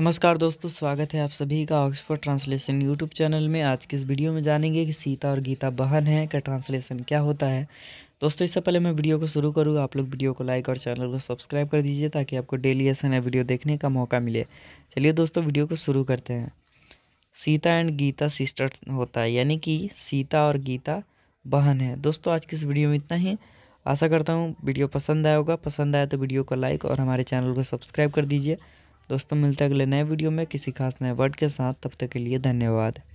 नमस्कार दोस्तों, स्वागत है आप सभी का ऑक्सफोर्ड ट्रांसलेशन यूट्यूब चैनल में। आज के इस वीडियो में जानेंगे कि सीता और गीता बहन हैं का ट्रांसलेशन क्या होता है। दोस्तों, इससे पहले मैं वीडियो को शुरू करूँगा, आप लोग वीडियो को लाइक और चैनल को सब्सक्राइब कर दीजिए ताकि आपको डेली ऐसे नए वीडियो देखने का मौका मिले। चलिए दोस्तों, वीडियो को शुरू करते हैं। सीता एंड गीता सिस्टर्स होता है, यानी कि सीता और गीता बहन है। दोस्तों, आज की इस वीडियो में इतना ही। आशा करता हूँ वीडियो पसंद आया होगा। पसंद आया तो वीडियो को लाइक और हमारे चैनल को सब्सक्राइब कर दीजिए। दोस्तों, मिलते हैं अगले नए वीडियो में किसी खास नए वर्ड के साथ। तब तक के लिए धन्यवाद।